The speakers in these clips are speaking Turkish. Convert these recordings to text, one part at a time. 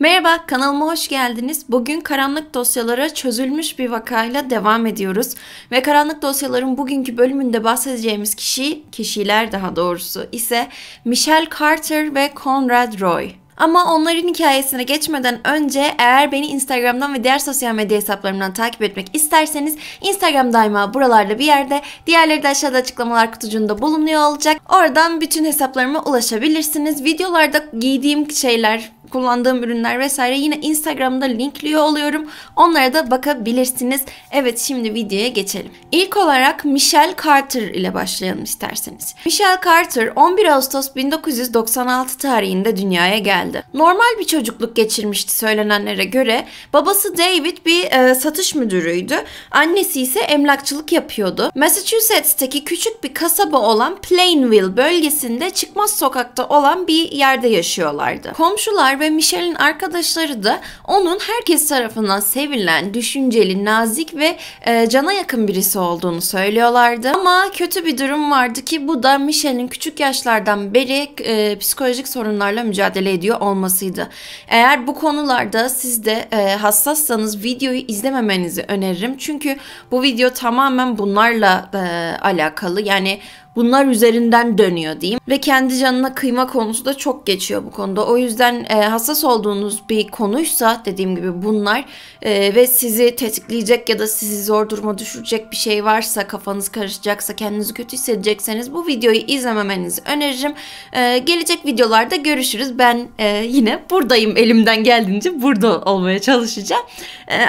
Merhaba, kanalıma hoş geldiniz. Bugün karanlık dosyalara çözülmüş bir vakayla devam ediyoruz. Ve karanlık dosyaların bugünkü bölümünde bahsedeceğimiz kişiler ise Michelle Carter ve Conrad Roy. Ama onların hikayesine geçmeden önce eğer beni Instagram'dan ve diğer sosyal medya hesaplarımdan takip etmek isterseniz Instagram daima buralarda bir yerde, diğerleri de aşağıda açıklamalar kutucuğunda bulunuyor olacak. Oradan bütün hesaplarıma ulaşabilirsiniz. Videolarda giydiğim şeyler, kullandığım ürünler vesaire yine Instagram'da linkliyor oluyorum. Onlara da bakabilirsiniz. Evet, şimdi videoya geçelim. İlk olarak Michelle Carter ile başlayalım isterseniz. Michelle Carter 11 Ağustos 1996 tarihinde dünyaya geldi. Normal bir çocukluk geçirmişti söylenenlere göre. Babası David bir satış müdürüydü. Annesi ise emlakçılık yapıyordu. Massachusetts'teki küçük bir kasaba olan Plainville bölgesinde çıkmaz sokakta olan bir yerde yaşıyorlardı. Komşular ve Michelle'in arkadaşları da onun herkes tarafından sevilen, düşünceli, nazik ve cana yakın birisi olduğunu söylüyorlardı. Ama kötü bir durum vardı ki bu da Michelle'in küçük yaşlardan beri psikolojik sorunlarla mücadele ediyor olmasıydı. Eğer bu konularda siz de hassassanız videoyu izlememenizi öneririm. Çünkü bu video tamamen bunlarla alakalı. Yani bunlar üzerinden dönüyor diyeyim. Ve kendi canına kıyma konusu da çok geçiyor bu konuda. O yüzden hassas olduğunuz bir konuysa dediğim gibi bunlar ve sizi tetikleyecek ya da sizi zor duruma düşürecek bir şey varsa, kafanız karışacaksa, kendinizi kötü hissedecekseniz bu videoyu izlememenizi öneririm. Gelecek videolarda görüşürüz. Ben yine buradayım. Elimden geldiğince burada olmaya çalışacağım.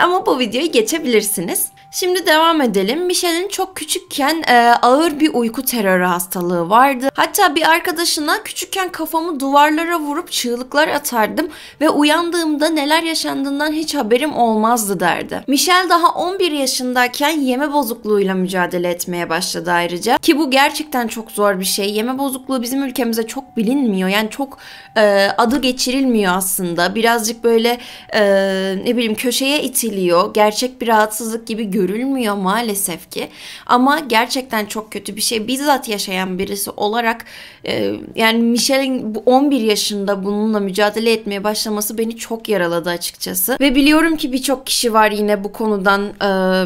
Ama bu videoyu geçebilirsiniz. Şimdi devam edelim. Michelle'in çok küçükken ağır bir uyku terörü hastalığı vardı. Hatta bir arkadaşına küçükken kafamı duvarlara vurup çığlıklar atardım ve uyandığımda neler yaşandığından hiç haberim olmazdı derdi. Michelle daha 11 yaşındayken yeme bozukluğuyla mücadele etmeye başladı ayrıca. Ki bu gerçekten çok zor bir şey. Yeme bozukluğu bizim ülkemizde çok bilinmiyor. Yani çok adı geçirilmiyor aslında. Birazcık böyle ne bileyim köşeye itiliyor. Gerçek bir rahatsızlık gibi görülmüyor maalesef ki. Ama gerçekten çok kötü bir şey. Bizzat yaşayan birisi olarak yani Michelle'in 11 yaşında bununla mücadele etmeye başlaması beni çok yaraladı açıkçası. Ve biliyorum ki birçok kişi var yine bu konudan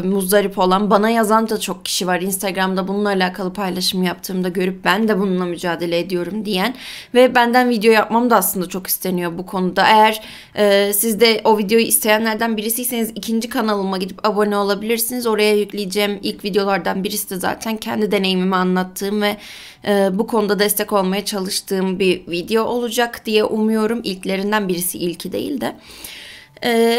muzdarip olan. Bana yazan da çok kişi var. Instagram'da bununla alakalı paylaşım yaptığımda görüp ben de bununla mücadele ediyorum diyen ve benden video yapmam da aslında çok isteniyor bu konuda. Eğer siz de o videoyu isteyenlerden birisiyseniz ikinci kanalıma gidip abone olabilirsiniz. Oraya yükleyeceğim ilk videolardan birisi de zaten kendi deneyimimi anlattığım ve bu konuda destek olmaya çalıştığım bir video olacak diye umuyorum. İlklerinden birisi, ilki değil de.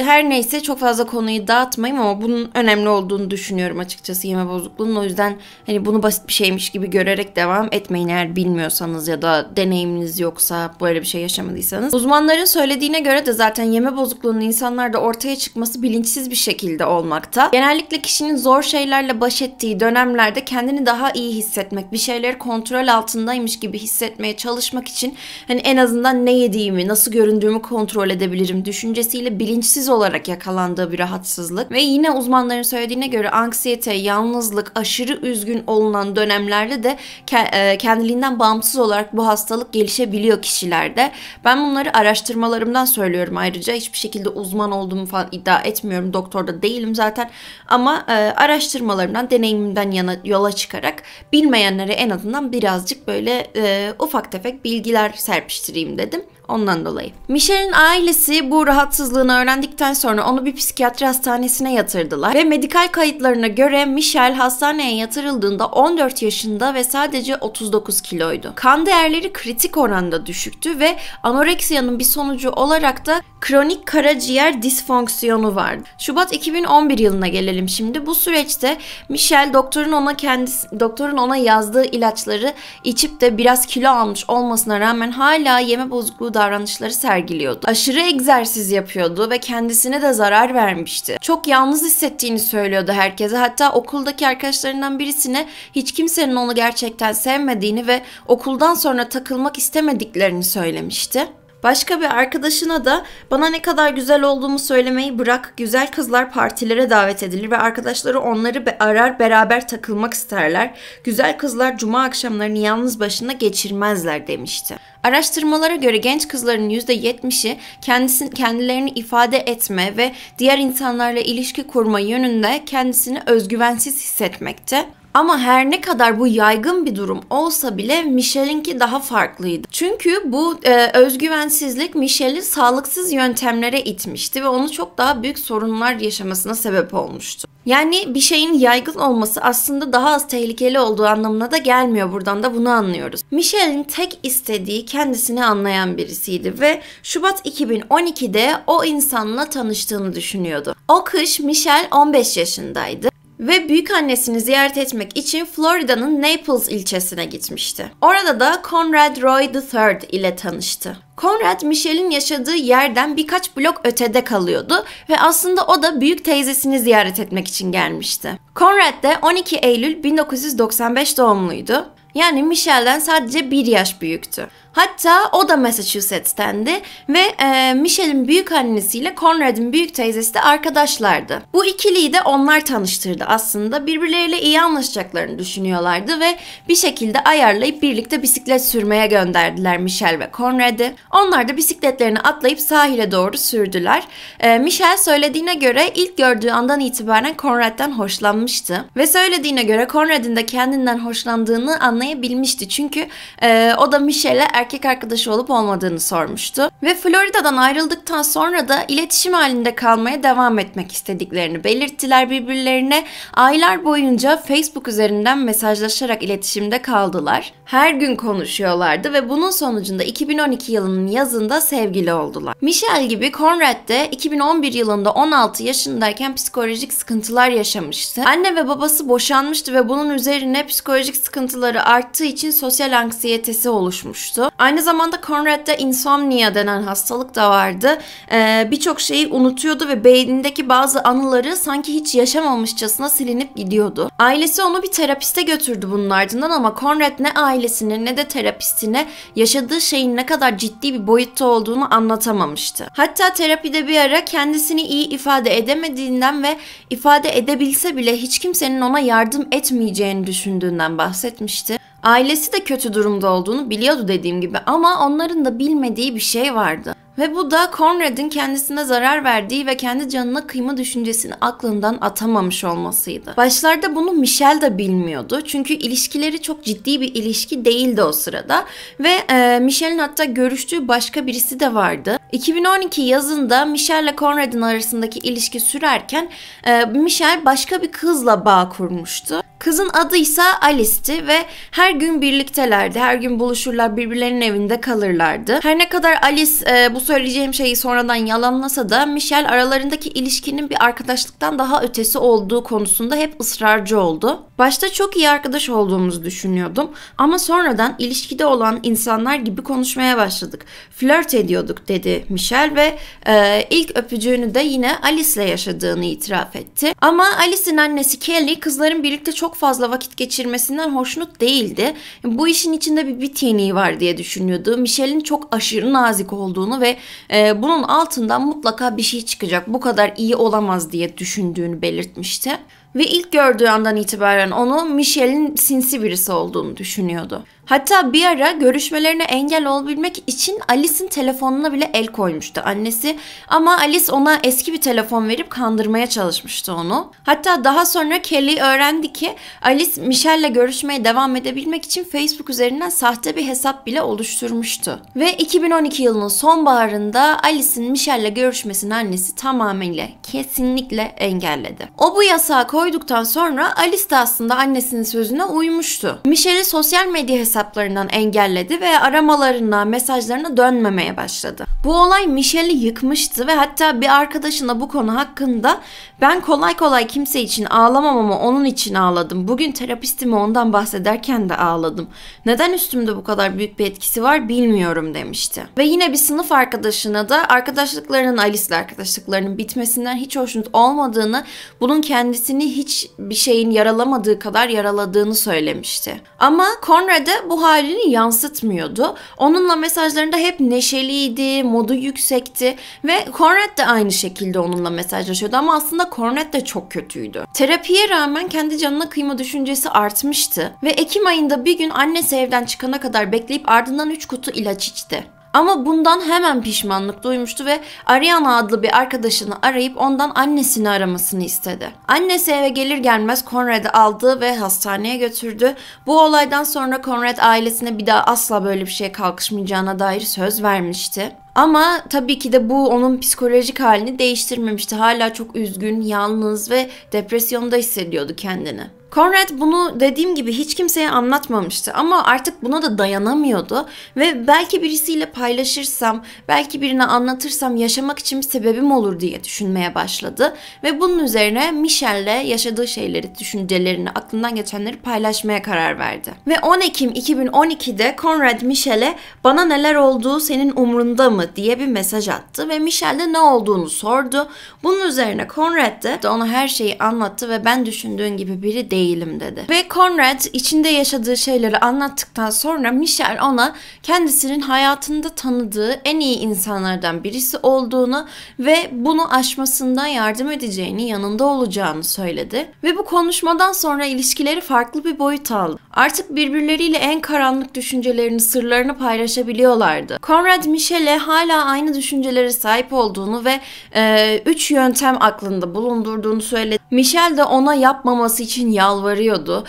Her neyse, çok fazla konuyu dağıtmayayım ama bunun önemli olduğunu düşünüyorum açıkçası, yeme bozukluğunun. O yüzden hani bunu basit bir şeymiş gibi görerek devam etmeyin eğer bilmiyorsanız ya da deneyiminiz yoksa, böyle bir şey yaşamadıysanız. Uzmanların söylediğine göre de zaten yeme bozukluğunun insanlarda ortaya çıkması bilinçsiz bir şekilde olmakta. Genellikle kişinin zor şeylerle baş ettiği dönemlerde kendini daha iyi hissetmek, bir şeyleri kontrol altındaymış gibi hissetmeye çalışmak için hani en azından ne yediğimi, nasıl göründüğümü kontrol edebilirim düşüncesiyle bilinçsiz olarak yakalandığı bir rahatsızlık. Ve yine uzmanların söylediğine göre anksiyete, yalnızlık, aşırı üzgün olunan dönemlerde de kendiliğinden bağımsız olarak bu hastalık gelişebiliyor kişilerde. Ben bunları araştırmalarımdan söylüyorum ayrıca. Hiçbir şekilde uzman olduğumu falan iddia etmiyorum. Doktor da değilim zaten. Ama araştırmalarımdan, deneyimimden yola çıkarak bilmeyenlere en azından birazcık böyle ufak tefek bilgiler serpiştireyim dedim. Ondan dolayı. Michelle'in ailesi bu rahatsızlığını öğrendikten sonra onu bir psikiyatri hastanesine yatırdılar ve medikal kayıtlarına göre Michelle hastaneye yatırıldığında 14 yaşında ve sadece 39 kiloydu. Kan değerleri kritik oranda düşüktü ve anoreksiyanın bir sonucu olarak da kronik karaciğer disfonksiyonu vardı. Şubat 2011 yılına gelelim şimdi. Bu süreçte Michelle doktorun ona yazdığı ilaçları içip de biraz kilo almış olmasına rağmen hala yeme bozukluğu davranışları sergiliyordu. Aşırı egzersiz yapıyordu ve kendisine de zarar vermişti. Çok yalnız hissettiğini söylüyordu herkese. Hatta okuldaki arkadaşlarından birisine hiç kimsenin onu gerçekten sevmediğini ve okuldan sonra takılmak istemediklerini söylemişti. Başka bir arkadaşına da bana ne kadar güzel olduğumu söylemeyi bırak, güzel kızlar partilere davet edilir ve arkadaşları onları arar, beraber takılmak isterler. Güzel kızlar cuma akşamlarını yalnız başına geçirmezler demişti. Araştırmalara göre genç kızların %70'i kendilerini ifade etme ve diğer insanlarla ilişki kurma yönünde kendisini özgüvensiz hissetmekte. Ama her ne kadar bu yaygın bir durum olsa bile Michelle'inki daha farklıydı. Çünkü bu özgüvensizlik Michelle'i sağlıksız yöntemlere itmişti ve onu çok daha büyük sorunlar yaşamasına sebep olmuştu. Yani bir şeyin yaygın olması aslında daha az tehlikeli olduğu anlamına da gelmiyor. Buradan da bunu anlıyoruz. Michelle'in tek istediği kendisini anlayan birisiydi ve Şubat 2012'de o insanla tanıştığını düşünüyordu. O kış Michelle 15 yaşındaydı ve büyükannesini ziyaret etmek için Florida'nın Naples ilçesine gitmişti. Orada da Conrad Roy III ile tanıştı. Conrad, Michelle'in yaşadığı yerden birkaç blok ötede kalıyordu ve aslında o da büyük teyzesini ziyaret etmek için gelmişti. Conrad de 12 Eylül 1995 doğumluydu. Yani Michelle'den sadece bir yaş büyüktü. Hatta o da Massachusetts'tendi ve Michelle'in büyük annesiyle Conrad'in büyük teyzesi de arkadaşlardı. Bu ikiliyi de onlar tanıştırdı aslında. Birbirleriyle iyi anlaşacaklarını düşünüyorlardı ve bir şekilde ayarlayıp birlikte bisiklet sürmeye gönderdiler Michelle ve Conrad'ı. Onlar da bisikletlerini atlayıp sahile doğru sürdüler. Michelle söylediğine göre ilk gördüğü andan itibaren Conrad'den hoşlanmıştı. Ve söylediğine göre Conrad'in de kendinden hoşlandığını anlayabilmişti. Çünkü o da Michelle'e erkek arkadaşı olup olmadığını sormuştu ve Florida'dan ayrıldıktan sonra da iletişim halinde kalmaya devam etmek istediklerini belirttiler birbirlerine. Aylar boyunca Facebook üzerinden mesajlaşarak iletişimde kaldılar. Her gün konuşuyorlardı ve bunun sonucunda 2012 yılının yazında sevgili oldular. Michelle gibi Conrad de 2011 yılında 16 yaşındayken psikolojik sıkıntılar yaşamıştı. Anne ve babası boşanmıştı ve bunun üzerine psikolojik sıkıntıları arttığı için sosyal anksiyetesi oluşmuştu. Aynı zamanda Conrad'da insomnia denen hastalık da vardı. Birçok şeyi unutuyordu ve beynindeki bazı anıları sanki hiç yaşamamışçasına silinip gidiyordu. Ailesi onu bir terapiste götürdü bunun ardından ama Conrad ne ailesine ne de terapistine yaşadığı şeyin ne kadar ciddi bir boyutta olduğunu anlatamamıştı. Hatta terapide bir ara kendisini iyi ifade edemediğinden ve ifade edebilse bile hiç kimsenin ona yardım etmeyeceğini düşündüğünden bahsetmişti. Ailesi de kötü durumda olduğunu biliyordu dediğim gibi ama onların da bilmediği bir şey vardı. Ve bu da Conrad'ın kendisine zarar verdiği ve kendi canına kıyma düşüncesini aklından atamamış olmasıydı. Başlarda bunu Michelle de bilmiyordu. Çünkü ilişkileri çok ciddi bir ilişki değildi o sırada. Ve Michelle'in hatta görüştüğü başka birisi de vardı. 2012 yazında Michelle ile Conrad'ın arasındaki ilişki sürerken Michelle başka bir kızla bağ kurmuştu. Kızın adı ise Alice'ti ve her gün birliktelerdi. Her gün buluşurlar, birbirlerinin evinde kalırlardı. Her ne kadar Alice bu söyleyeceğim şeyi sonradan yalanlasa da Michelle aralarındaki ilişkinin bir arkadaşlıktan daha ötesi olduğu konusunda hep ısrarcı oldu. Başta çok iyi arkadaş olduğumuzu düşünüyordum ama sonradan ilişkide olan insanlar gibi konuşmaya başladık. Flört ediyorduk dedi Michelle ve ilk öpücüğünü de yine Alice'le yaşadığını itiraf etti. Ama Alice'in annesi Kelly kızların birlikte çok fazla vakit geçirmesinden hoşnut değildi. Bu işin içinde bir bit yeniği var diye düşünüyordu. Michelle'in çok aşırı nazik olduğunu ve bunun altından mutlaka bir şey çıkacak, bu kadar iyi olamaz diye düşündüğünü belirtmişti. Ve ilk gördüğü andan itibaren onu Michelle'in sinsi birisi olduğunu düşünüyordu. Hatta bir ara görüşmelerine engel olabilmek için Alice'in telefonuna bile el koymuştu annesi. Ama Alice ona eski bir telefon verip kandırmaya çalışmıştı onu. Hatta daha sonra Kelly öğrendi ki Alice Michelle'le görüşmeye devam edebilmek için Facebook üzerinden sahte bir hesap bile oluşturmuştu. Ve 2012 yılının sonbaharında Alice'in Michelle'le görüşmesini annesi tamamıyla kesinlikle engelledi. O bu yasağı koyduktan sonra Alice de aslında annesinin sözüne uymuştu. Michelle'i sosyal medya hesaplarından engelledi ve aramalarına, mesajlarına dönmemeye başladı. Bu olay Michelle'i yıkmıştı ve hatta bir arkadaşına bu konu hakkında "Ben kolay kolay kimse için ağlamam ama onun için ağladım. Bugün terapistime ondan bahsederken de ağladım. Neden üstümde bu kadar büyük bir etkisi var bilmiyorum" demişti. Ve yine bir sınıf arkadaşına da arkadaşlıklarının, Alice'le arkadaşlıklarının bitmesinden hiç hoşnut olmadığını, bunun kendisini hiçbir şeyin yaralamadığı kadar yaraladığını söylemişti. Ama Conrad'e bu halini yansıtmıyordu. Onunla mesajlarında hep neşeliydi, modu yüksekti ve Conrad de aynı şekilde onunla mesajlaşıyordu ama aslında Conrad de çok kötüydü. Terapiye rağmen kendi canına kıyma düşüncesi artmıştı ve Ekim ayında bir gün annesi evden çıkana kadar bekleyip ardından 3 kutu ilaç içti. Ama bundan hemen pişmanlık duymuştu ve Ariana adlı bir arkadaşını arayıp ondan annesini aramasını istedi. Annesi eve gelir gelmez Conrad'ı aldı ve hastaneye götürdü. Bu olaydan sonra Conrad ailesine bir daha asla böyle bir şeye kalkışmayacağına dair söz vermişti. Ama tabii ki de bu onun psikolojik halini değiştirmemişti. Hala çok üzgün, yalnız ve depresyonda hissediyordu kendini. Conrad bunu dediğim gibi hiç kimseye anlatmamıştı ama artık buna da dayanamıyordu ve belki birisiyle paylaşırsam, belki birine anlatırsam yaşamak için bir sebebim olur diye düşünmeye başladı ve bunun üzerine Michelle'le yaşadığı şeyleri, düşüncelerini, aklından geçenleri paylaşmaya karar verdi. Ve 10 Ekim 2012'de Conrad Michelle'e "Bana neler oldu, senin umrunda mı?" diye bir mesaj attı ve Michelle de ne olduğunu sordu. Bunun üzerine Conrad de ona her şeyi anlattı ve "Ben düşündüğün gibi biri değil." dedi. Ve Conrad içinde yaşadığı şeyleri anlattıktan sonra Michelle ona kendisinin hayatında tanıdığı en iyi insanlardan birisi olduğunu ve bunu aşmasından yardım edeceğini, yanında olacağını söyledi. Ve bu konuşmadan sonra ilişkileri farklı bir boyut aldı. Artık birbirleriyle en karanlık düşüncelerini, sırlarını paylaşabiliyorlardı. Conrad Michelle'e hala aynı düşüncelere sahip olduğunu ve 3 yöntem aklında bulundurduğunu söyledi. Michelle de ona yapmaması için yalvarıyordu.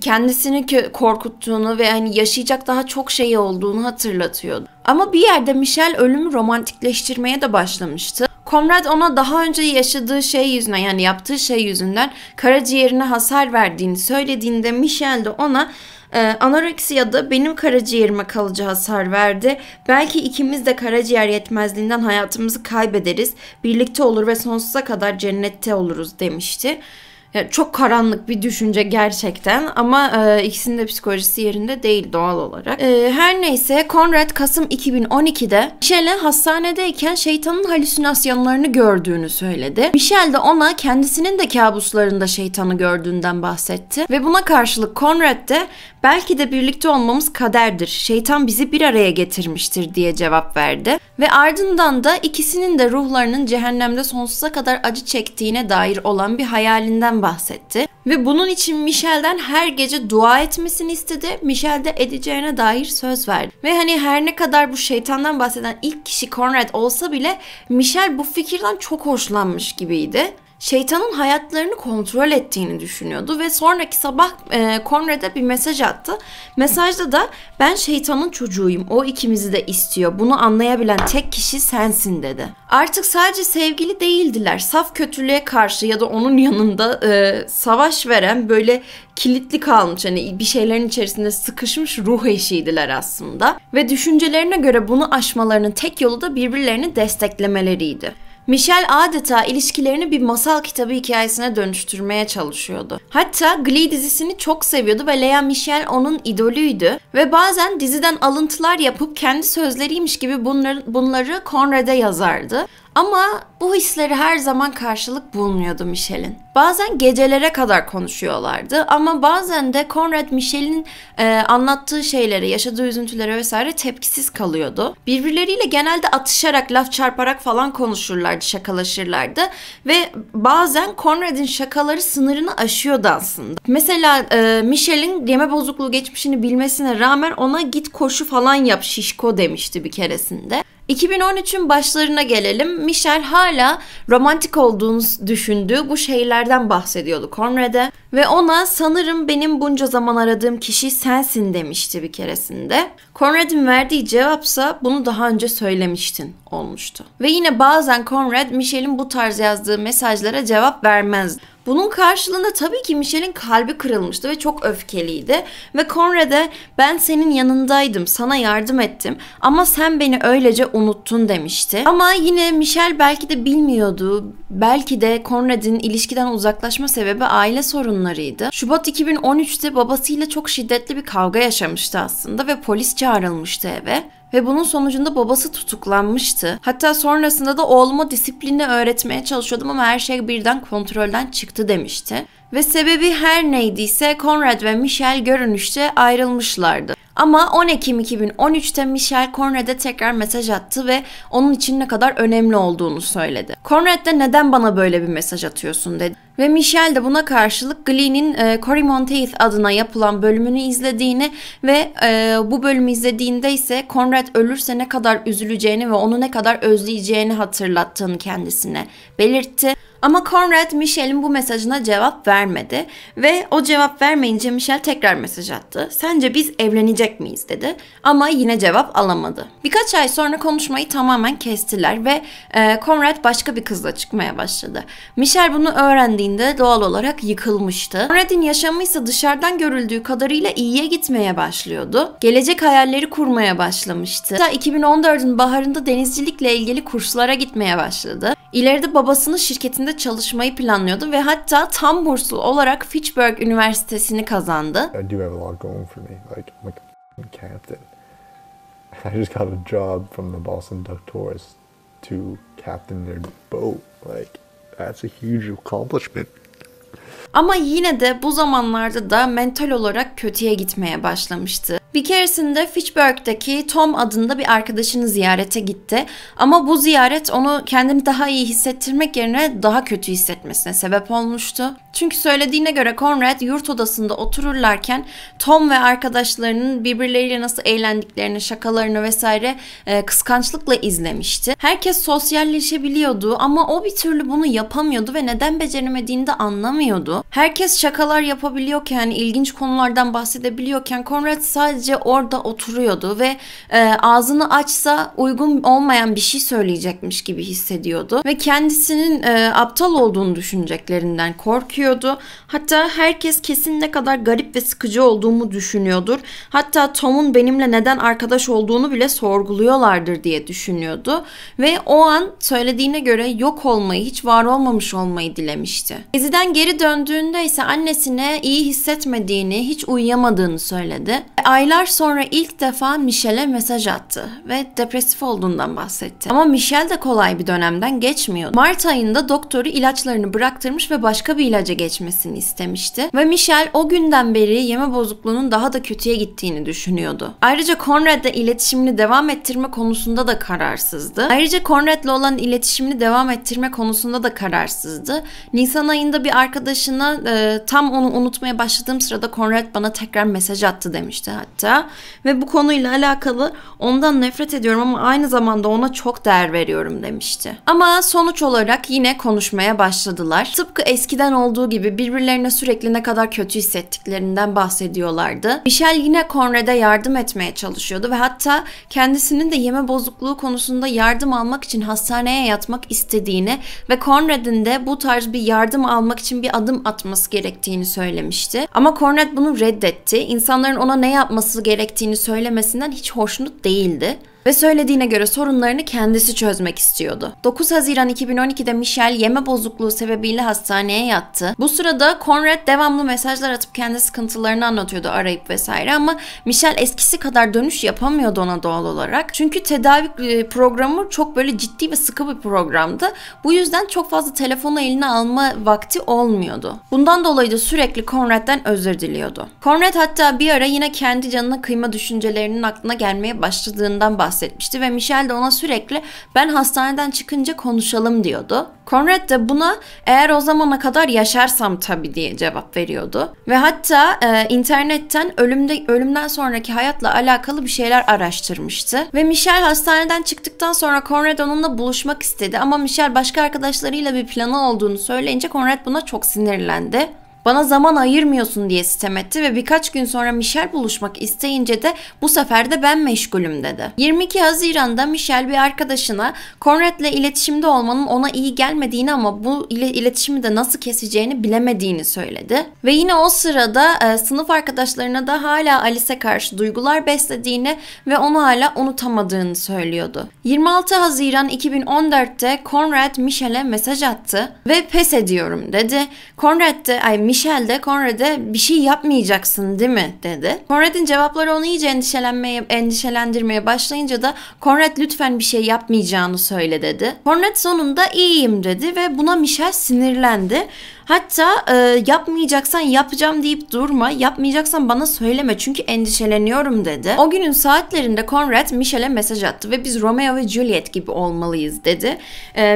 Kendisini korkuttuğunu ve hani yaşayacak daha çok şey olduğunu hatırlatıyordu. Ama bir yerde Michelle ölümü romantikleştirmeye de başlamıştı. Conrad ona daha önce yaşadığı şey yüzünden, yani yaptığı şey yüzünden karaciğerine hasar verdiğini söylediğinde Michelle de ona "Anoreksiyada benim karaciğerime kalıcı hasar verdi. Belki ikimiz de karaciğer yetmezliğinden hayatımızı kaybederiz. Birlikte olur ve sonsuza kadar cennette oluruz" demişti. Çok karanlık bir düşünce gerçekten ama ikisinin de psikolojisi yerinde değil doğal olarak. Her neyse Conrad Kasım 2012'de Michelle'e hastanedeyken şeytanın halüsinasyonlarını gördüğünü söyledi. Michelle de ona kendisinin de kabuslarında şeytanı gördüğünden bahsetti ve buna karşılık Conrad de "Belki de birlikte olmamız kaderdir. Şeytan bizi bir araya getirmiştir" diye cevap verdi. Ve ardından da ikisinin de ruhlarının cehennemde sonsuza kadar acı çektiğine dair olan bir hayalinden bahsetti. Ve bunun için Michelle'den her gece dua etmesini istedi. Michelle de edeceğine dair söz verdi. Ve hani her ne kadar bu şeytandan bahseden ilk kişi Conrad olsa bile Michelle bu fikirden çok hoşlanmış gibiydi. Şeytanın hayatlarını kontrol ettiğini düşünüyordu ve sonraki sabah Conrad'a bir mesaj attı. Mesajda da "Ben şeytanın çocuğuyum, o ikimizi de istiyor, bunu anlayabilen tek kişi sensin" dedi. Artık sadece sevgili değildiler, saf kötülüğe karşı ya da onun yanında savaş veren, böyle kilitli kalmış, hani bir şeylerin içerisinde sıkışmış ruh eşiydiler aslında. Ve düşüncelerine göre bunu aşmalarının tek yolu da birbirlerini desteklemeleriydi. Michelle adeta ilişkilerini bir masal kitabı hikayesine dönüştürmeye çalışıyordu. Hatta Glee dizisini çok seviyordu ve Lea Michele onun idolüydü ve bazen diziden alıntılar yapıp kendi sözleriymiş gibi bunları Conrad'e yazardı. Ama bu hisleri her zaman karşılık bulmuyordu Michelle'in. Bazen gecelere kadar konuşuyorlardı ama bazen de Conrad Michelle'in anlattığı şeylere, yaşadığı üzüntülere vesaire tepkisiz kalıyordu. Birbirleriyle genelde atışarak, laf çarparak falan konuşurlardı, şakalaşırlardı ve bazen Conrad'in şakaları sınırını aşıyordu aslında. Mesela Michelle'in yeme bozukluğu geçmişini bilmesine rağmen ona "Git koşu falan yap şişko" demişti bir keresinde. 2013'ün başlarına gelelim. Michelle hala romantik olduğunu düşündüğü bu şeylerden bahsediyordu Conrad'e ve ona "Sanırım benim bunca zaman aradığım kişi sensin" demişti bir keresinde. Conrad'in verdiği cevapsa "Bunu daha önce söylemiştin" olmuştu. Ve yine bazen Conrad Michelle'in bu tarz yazdığı mesajlara cevap vermezdi. Bunun karşılığında tabii ki Michelle'in kalbi kırılmıştı ve çok öfkeliydi. Ve Conrad'e "Ben senin yanındaydım, sana yardım ettim ama sen beni öylece unuttun" demişti. Ama yine Michelle belki de bilmiyordu. Belki de Conrad'in ilişkiden uzaklaşma sebebi aile sorunlarıydı. Şubat 2013'te babasıyla çok şiddetli bir kavga yaşamıştı aslında ve polis çağrılmıştı eve. ve bunun sonucunda babası tutuklanmıştı. Hatta sonrasında da oğluma disiplinle öğretmeye çalışıyordum ama her şey birden kontrolden çıktı demişti. Ve sebebi her neydiyse Conrad ve Michelle görünüşte ayrılmışlardı. Ama 10 Ekim 2013'te Michelle Conrad'e tekrar mesaj attı ve onun için ne kadar önemli olduğunu söyledi. Conrad de neden bana böyle bir mesaj atıyorsun dedi. Ve Michelle de buna karşılık Glee'nin Cory Monteith adına yapılan bölümünü izlediğini ve bu bölümü izlediğinde ise Conrad ölürse ne kadar üzüleceğini ve onu ne kadar özleyeceğini hatırlattığını kendisine belirtti. Ama Conrad Michelle'in bu mesajına cevap vermedi ve o cevap vermeyince Michelle tekrar mesaj attı. Sence biz evlenecek miyiz dedi ama yine cevap alamadı. Birkaç ay sonra konuşmayı tamamen kestiler ve Conrad başka bir kızla çıkmaya başladı. Michelle bunu öğrendiğinde doğal olarak yıkılmıştı. Conrad'in yaşamı ise dışarıdan görüldüğü kadarıyla iyiye gitmeye başlıyordu. Gelecek hayalleri kurmaya başlamıştı. Hatta 2014'ün baharında denizcilikle ilgili kurslara gitmeye başladı. İleride babasının şirketinde çalışmayı planlıyordu ve hatta tam burslu olarak Fitchburg Üniversitesi'ni kazandı. I just got a job from the Boston Duck Tours to captain their boat. Like that's a huge accomplishment. Ama yine de bu zamanlarda da mental olarak kötüye gitmeye başlamıştı. Bir keresinde Fitchburg'daki Tom adında bir arkadaşını ziyarete gitti ama bu ziyaret onu kendini daha iyi hissettirmek yerine daha kötü hissetmesine sebep olmuştu. Çünkü söylediğine göre Conrad yurt odasında otururlarken Tom ve arkadaşlarının birbirleriyle nasıl eğlendiklerini, şakalarını vesaire kıskançlıkla izlemişti. Herkes sosyalleşebiliyordu ama o bir türlü bunu yapamıyordu ve neden beceremediğini de anlamıyordu. Herkes şakalar yapabiliyorken, ilginç konulardan bahsedebiliyorken Conrad sadece orada oturuyordu ve ağzını açsa uygun olmayan bir şey söyleyecekmiş gibi hissediyordu ve kendisinin aptal olduğunu düşüneceklerinden korkuyordu. Hatta herkes kesin ne kadar garip ve sıkıcı olduğumu düşünüyordur. Hatta Tom'un benimle neden arkadaş olduğunu bile sorguluyorlardır diye düşünüyordu ve o an söylediğine göre yok olmayı, hiç var olmamış olmayı dilemişti. Geziden geri döndüğünde ise annesine iyi hissetmediğini, hiç uyuyamadığını söyledi. Aylar sonra ilk defa Michelle'e mesaj attı ve depresif olduğundan bahsetti. Ama Michelle de kolay bir dönemden geçmiyordu. Mart ayında doktoru ilaçlarını bıraktırmış ve başka bir ilaca geçmesini istemişti. Ve Michelle o günden beri yeme bozukluğunun daha da kötüye gittiğini düşünüyordu. Ayrıca Conrad'la iletişimini devam ettirme konusunda da kararsızdı. Nisan ayında bir arkadaşına tam onu unutmaya başladığım sırada Conrad bana tekrar mesaj attı demişti hatta. Ve bu konuyla alakalı ondan nefret ediyorum ama aynı zamanda ona çok değer veriyorum demişti. Ama sonuç olarak yine konuşmaya başladılar. Tıpkı eskiden olduğu gibi birbirlerine sürekli ne kadar kötü hissettiklerinden bahsediyorlardı. Michelle yine Conrad'a yardım etmeye çalışıyordu ve hatta kendisinin de yeme bozukluğu konusunda yardım almak için hastaneye yatmak istediğini ve Conrad'ın de bu tarz bir yardım almak için bir adım atması gerektiğini söylemişti. Ama Conrad bunu reddetti. İnsanların ona ne yapması gerektiğini söylemesinden hiç hoşnut değildi. Ve söylediğine göre sorunlarını kendisi çözmek istiyordu. 9 Haziran 2012'de Michelle yeme bozukluğu sebebiyle hastaneye yattı. Bu sırada Conrad devamlı mesajlar atıp kendi sıkıntılarını anlatıyordu, arayıp vesaire, ama Michelle eskisi kadar dönüş yapamıyordu ona doğal olarak. Çünkü tedavi programı çok böyle ciddi ve sıkı bir programdı. Bu yüzden çok fazla telefonu eline alma vakti olmuyordu. Bundan dolayı da sürekli Conrad'den özür diliyordu. Conrad hatta bir ara yine kendi canına kıyma düşüncelerinin aklına gelmeye başladığından bahsetmişti ve Michelle de ona sürekli ben hastaneden çıkınca konuşalım diyordu. Conrad da buna eğer o zamana kadar yaşarsam tabii diye cevap veriyordu. Ve hatta internetten ölümden sonraki hayatla alakalı bir şeyler araştırmıştı. Ve Michelle hastaneden çıktıktan sonra Conrad onunla buluşmak istedi ama Michelle başka arkadaşlarıyla bir planı olduğunu söyleyince Conrad buna çok sinirlendi. Bana zaman ayırmıyorsun diye sitem etti ve birkaç gün sonra Michelle buluşmak isteyince de bu sefer de ben meşgulüm dedi. 22 Haziran'da Michelle bir arkadaşına Conrad'la iletişimde olmanın ona iyi gelmediğini ama bu iletişimi de nasıl keseceğini bilemediğini söyledi. Ve yine o sırada sınıf arkadaşlarına da hala Alice'e karşı duygular beslediğini ve onu hala unutamadığını söylüyordu. 26 Haziran 2014'te Conrad Michelle'e mesaj attı ve pes ediyorum dedi. Conrad de Michelle de Conrad'e bir şey yapmayacaksın değil mi dedi. Conrad'in cevapları onu iyice endişelendirmeye başlayınca da Conrad lütfen bir şey yapmayacağını söyle dedi. Conrad sonunda iyiyim dedi ve buna Michelle sinirlendi. Hatta yapmayacaksan yapacağım deyip durma, yapmayacaksan bana söyleme çünkü endişeleniyorum dedi. O günün saatlerinde Conrad Michelle'e mesaj attı ve biz Romeo ve Juliet gibi olmalıyız dedi.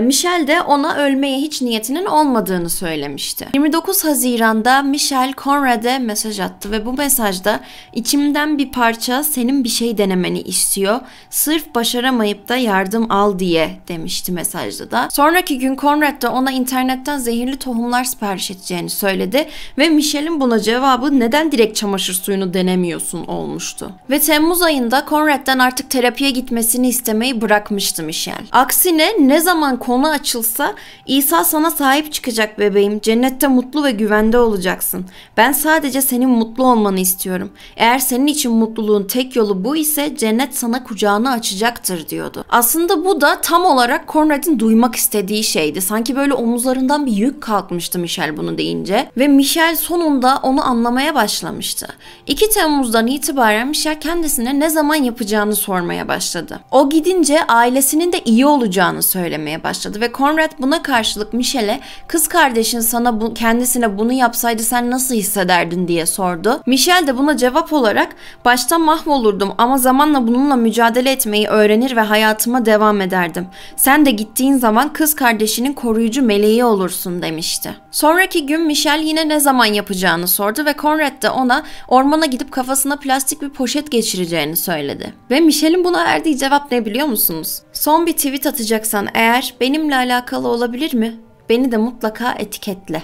Michelle de ona ölmeye hiç niyetinin olmadığını söylemişti. 29 Haziran'da Michelle Conrad'e mesaj attı ve bu mesajda içimden bir parça senin bir şey denemeni istiyor, sırf başaramayıp da yardım al diye demişti mesajda da. Sonraki gün Conrad da ona internetten zehirli tohumlar sipariş edeceğini söyledi ve Michelle'in buna cevabı neden direkt çamaşır suyunu denemiyorsun olmuştu. Ve Temmuz ayında Conrad'dan artık terapiye gitmesini istemeyi bırakmıştı Michelle. Aksine ne zaman konu açılsa İsa sana sahip çıkacak bebeğim, cennette mutlu ve güvende olacaksın. Ben sadece senin mutlu olmanı istiyorum. Eğer senin için mutluluğun tek yolu bu ise cennet sana kucağını açacaktır diyordu. Aslında bu da tam olarak Conrad'in duymak istediği şeydi. Sanki böyle omuzlarından bir yük kalkmıştı Michelle bunu deyince ve Michelle sonunda onu anlamaya başlamıştı. 2 Temmuz'dan itibaren Michelle kendisine ne zaman yapacağını sormaya başladı. O gidince ailesinin de iyi olacağını söylemeye başladı ve Conrad buna karşılık Michelle'e kız kardeşin sana kendisine bunu yapsaydı sen nasıl hissederdin diye sordu. Michelle de buna cevap olarak başta mahvolurdum ama zamanla bununla mücadele etmeyi öğrenir ve hayatıma devam ederdim. Sen de gittiğin zaman kız kardeşinin koruyucu meleği olursun demişti. Sonraki gün Michelle yine ne zaman yapacağını sordu ve Conrad da ona ormana gidip kafasına plastik bir poşet geçireceğini söyledi. Ve Michelle'in buna verdiği cevap ne biliyor musunuz? Son bir tweet atacaksan eğer benimle alakalı olabilir mi? Beni de mutlaka etiketle.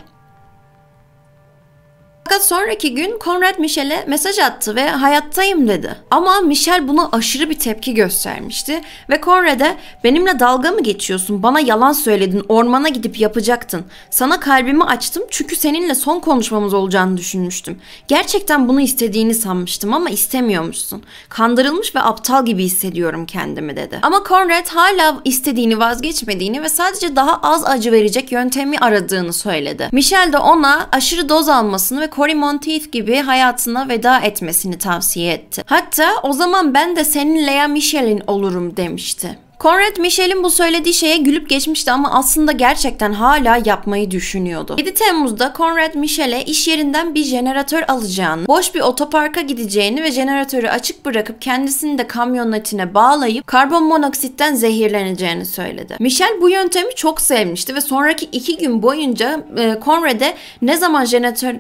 Fakat sonraki gün Conrad Michelle'e mesaj attı ve hayattayım dedi. Ama Michelle buna aşırı bir tepki göstermişti ve Conrad'e benimle dalga mı geçiyorsun, bana yalan söyledin, ormana gidip yapacaktın. Sana kalbimi açtım çünkü seninle son konuşmamız olacağını düşünmüştüm. Gerçekten bunu istediğini sanmıştım ama istemiyormuşsun. Kandırılmış ve aptal gibi hissediyorum kendimi dedi. Ama Conrad hala istediğini vazgeçmediğini ve sadece daha az acı verecek yöntemi aradığını söyledi. Michelle de ona aşırı doz almasını ve Cory Monteith gibi hayatına veda etmesini tavsiye etti. Hatta o zaman ben de senin Lea Michele'in olurum demişti. Conrad Michelle'in bu söylediği şeye gülüp geçmişti ama aslında gerçekten hala yapmayı düşünüyordu. 7 Temmuz'da Conrad Michelle'e iş yerinden bir jeneratör alacağını, boş bir otoparka gideceğini ve jeneratörü açık bırakıp kendisini de kamyonetine bağlayıp karbon monoksitten zehirleneceğini söyledi. Michelle bu yöntemi çok sevmişti ve sonraki 2 gün boyunca Conrad'e ne zaman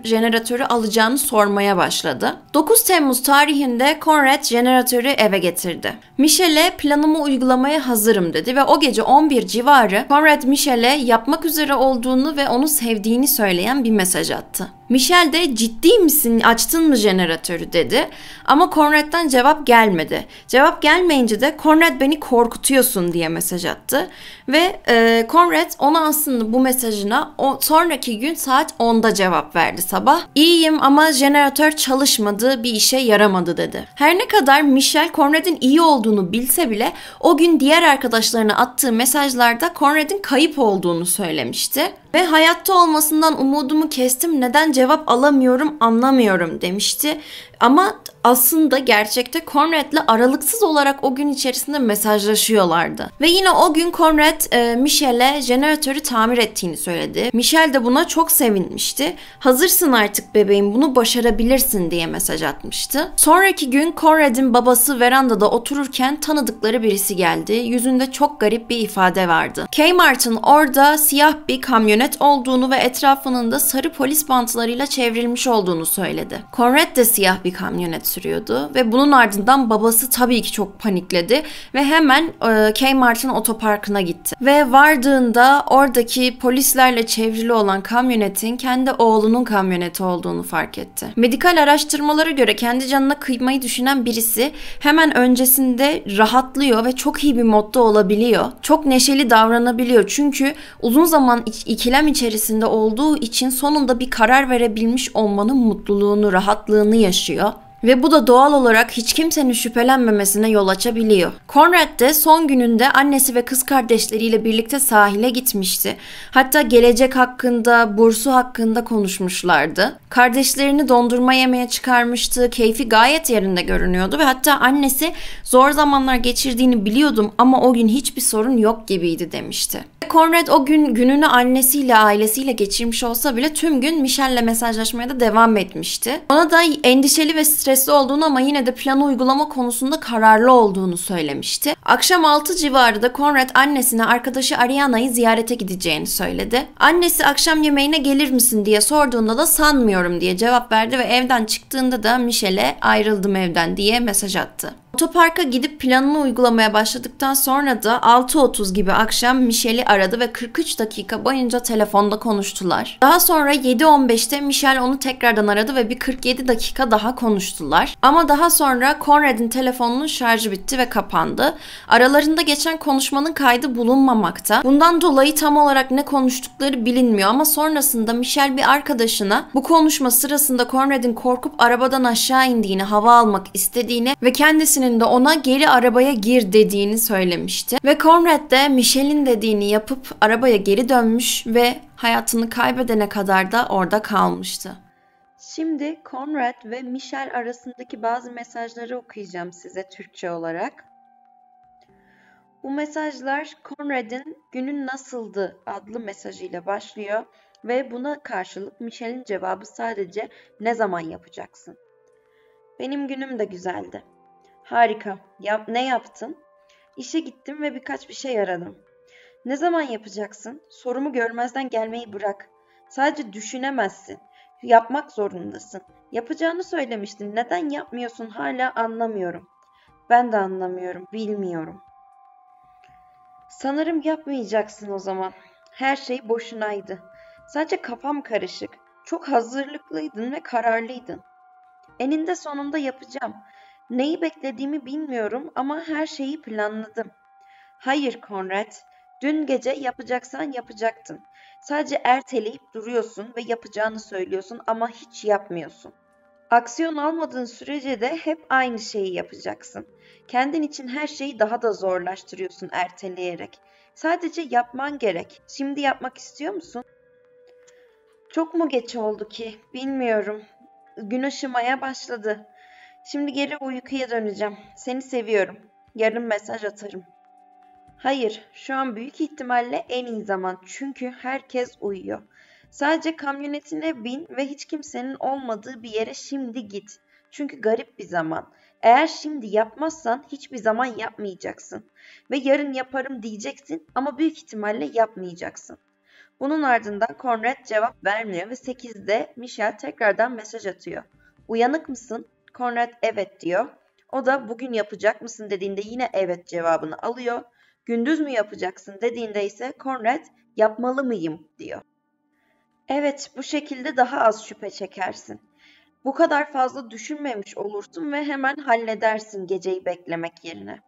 jeneratörü alacağını sormaya başladı. 9 Temmuz tarihinde Conrad jeneratörü eve getirdi. Michelle'e planımı uygulamaya hazırım dedi ve o gece 11 civarı Conrad Michelle'e yapmak üzere olduğunu ve onu sevdiğini söyleyen bir mesaj attı. Michelle de ciddi misin, açtın mı jeneratörü dedi ama Conrad'dan cevap gelmedi. Cevap gelmeyince de Conrad beni korkutuyorsun diye mesaj attı ve Conrad ona aslında bu mesajına sonraki gün saat 10'da cevap verdi sabah. İyiyim ama jeneratör çalışmadı, bir işe yaramadı dedi. Her ne kadar Michelle Conrad'in iyi olduğunu bilse bile o gün diğer arkadaşlarına attığı mesajlarda Conrad'in kayıp olduğunu söylemişti. Ve hayatta olmasından umudumu kestim, neden cevap alamıyorum anlamıyorum demişti. Ama aslında gerçekte Conrad'la aralıksız olarak o gün içerisinde mesajlaşıyorlardı. Ve yine o gün Conrad Michelle'e jeneratörü tamir ettiğini söyledi. Michelle de buna çok sevinmişti. Hazırsın artık bebeğim, bunu başarabilirsin diye mesaj atmıştı. Sonraki gün Conrad'in babası verandada otururken tanıdıkları birisi geldi. Yüzünde çok garip bir ifade vardı. K-Mart'ın orada siyah bir kamyonet olduğunu ve etrafının da sarı polis bantlarıyla çevrilmiş olduğunu söyledi. Conrad de siyah bir kamyonet sürüyordu ve bunun ardından babası tabii ki çok panikledi ve hemen K-Mart'ın otoparkına gitti. Ve vardığında oradaki polislerle çevrili olan kamyonetin kendi oğlunun kamyoneti olduğunu fark etti. Medikal araştırmalara göre kendi canına kıymayı düşünen birisi hemen öncesinde rahatlıyor ve çok iyi bir modda olabiliyor. Çok neşeli davranabiliyor çünkü uzun zaman ikilem içerisinde olduğu için sonunda bir karar verebilmiş olmanın mutluluğunu, rahatlığını yaşıyor. ve bu da doğal olarak hiç kimsenin şüphelenmemesine yol açabiliyor. Conrad de son gününde annesi ve kız kardeşleriyle birlikte sahile gitmişti. Hatta gelecek hakkında, bursu hakkında konuşmuşlardı. Kardeşlerini dondurma yemeye çıkarmıştı, keyfi gayet yerinde görünüyordu ve hatta annesi zor zamanlar geçirdiğini biliyordum ama o gün hiçbir sorun yok gibiydi demişti. Conrad o gün gününü annesiyle, ailesiyle geçirmiş olsa bile tüm gün Michelle'le mesajlaşmaya da devam etmişti. Ona da endişeli ve stresli olduğunu ama yine de planı uygulama konusunda kararlı olduğunu söylemişti. Akşam 6 civarı da Conrad annesine arkadaşı Ariana'yı ziyarete gideceğini söyledi. Annesi akşam yemeğine gelir misin diye sorduğunda da sanmıyorum diye cevap verdi ve evden çıktığında da Michelle'e ayrıldım evden diye mesaj attı. Otoparka gidip planını uygulamaya başladıktan sonra da 6:30 gibi akşam Michelle'i aradı ve 43 dakika boyunca telefonda konuştular. Daha sonra 7:15'te Michelle onu tekrardan aradı ve bir 47 dakika daha konuştular. Ama daha sonra Conrad'in telefonunun şarjı bitti ve kapandı. Aralarında geçen konuşmanın kaydı bulunmamakta. Bundan dolayı tam olarak ne konuştukları bilinmiyor ama sonrasında Michelle bir arkadaşına bu konuşma sırasında Conrad'in korkup arabadan aşağı indiğini, hava almak istediğini ve kendisini de ona geri arabaya gir dediğini söylemişti. Ve Conrad de Michelle'in dediğini yapıp arabaya geri dönmüş ve hayatını kaybedene kadar da orada kalmıştı. Şimdi Conrad ve Michelle arasındaki bazı mesajları okuyacağım size Türkçe olarak. Bu mesajlar Conrad'in "Günün nasıldı?" adlı mesajıyla başlıyor ve buna karşılık Michelle'in cevabı sadece "Ne zaman yapacaksın?" "Benim günüm de güzeldi." "Harika. Ne yaptın?" "İşe gittim ve birkaç bir şey aradım." "Ne zaman yapacaksın? Sorumu görmezden gelmeyi bırak. Sadece düşünemezsin. Yapmak zorundasın. Yapacağını söylemiştin. Neden yapmıyorsun hala anlamıyorum." "Ben de anlamıyorum. Bilmiyorum." "Sanırım yapmayacaksın o zaman. Her şey boşunaydı. Sadece kafam karışık. Çok hazırlıklıydın ve kararlıydın." "Eninde sonunda yapacağım. Neyi beklediğimi bilmiyorum ama her şeyi planladım." "Hayır Conrad, dün gece yapacaksan yapacaktın. Sadece erteleyip duruyorsun ve yapacağını söylüyorsun ama hiç yapmıyorsun. Aksiyon almadığın sürece de hep aynı şeyi yapacaksın. Kendin için her şeyi daha da zorlaştırıyorsun erteleyerek. Sadece yapman gerek. Şimdi yapmak istiyor musun?" "Çok mu geç oldu ki? Bilmiyorum. Gün aşımaya başladı. Şimdi geri uykuya döneceğim. Seni seviyorum. Yarın mesaj atarım." "Hayır, şu an büyük ihtimalle en iyi zaman. Çünkü herkes uyuyor. Sadece kamyonetine bin ve hiç kimsenin olmadığı bir yere şimdi git. Çünkü garip bir zaman. Eğer şimdi yapmazsan hiçbir zaman yapmayacaksın. Ve yarın yaparım diyeceksin ama büyük ihtimalle yapmayacaksın." Bunun ardından Conrad cevap vermiyor ve 8'de Michelle tekrardan mesaj atıyor. "Uyanık mısın?" Conrad evet diyor. O da bugün yapacak mısın dediğinde yine evet cevabını alıyor. Gündüz mü yapacaksın dediğinde ise Conrad yapmalı mıyım diyor. Evet, bu şekilde daha az şüphe çekersin. Bu kadar fazla düşünmemiş olursun ve hemen halledersin geceyi beklemek yerine.